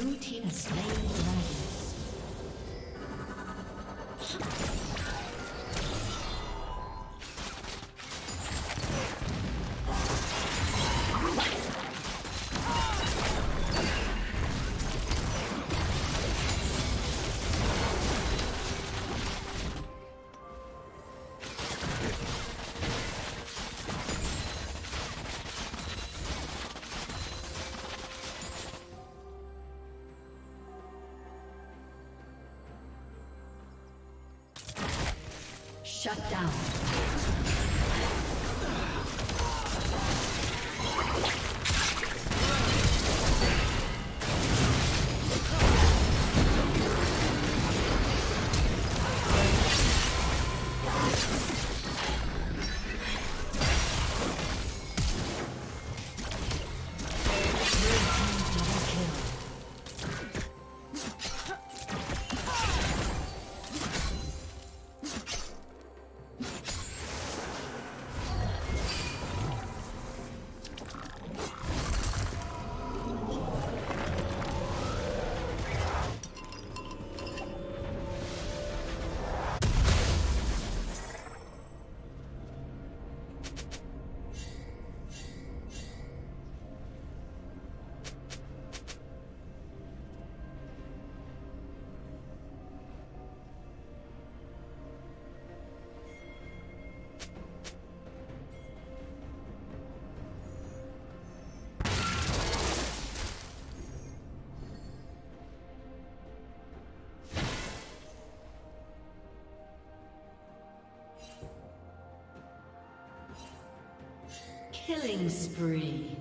Blue team is slain dragons. Shut down. Killing spree.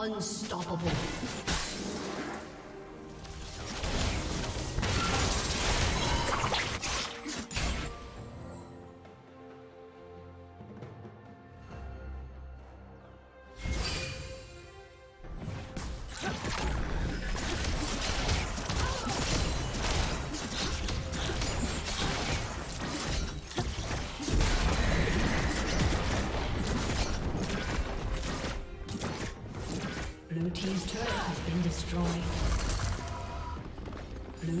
Unstoppable. Blue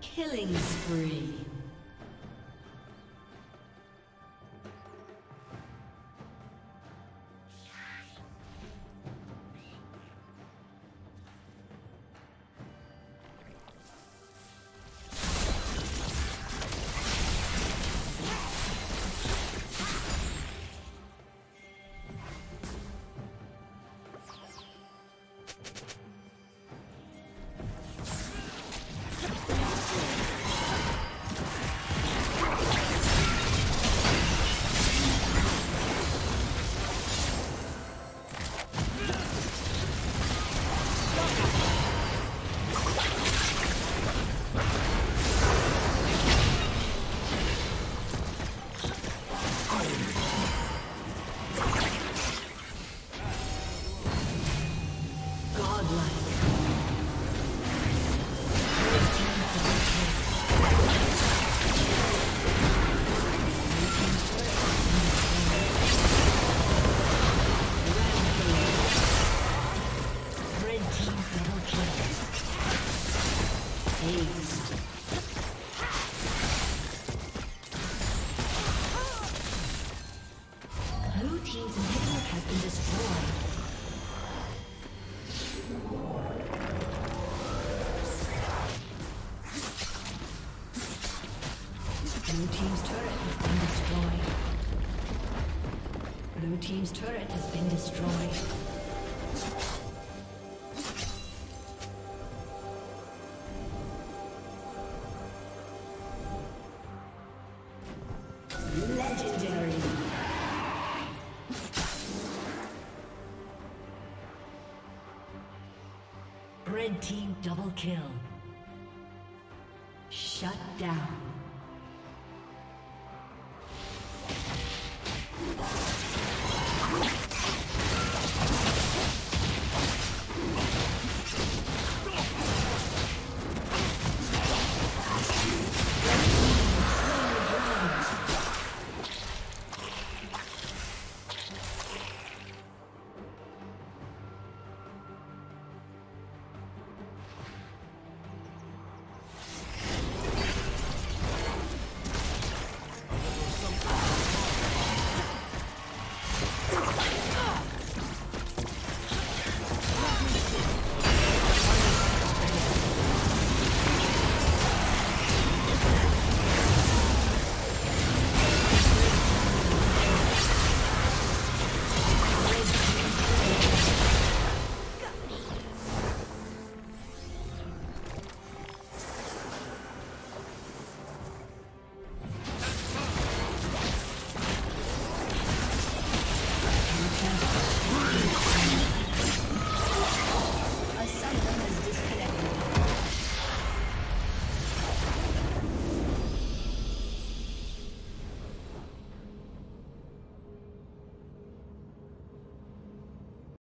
Killing spree. Blue team's turret has been destroyed. Red team double kill. Shut down.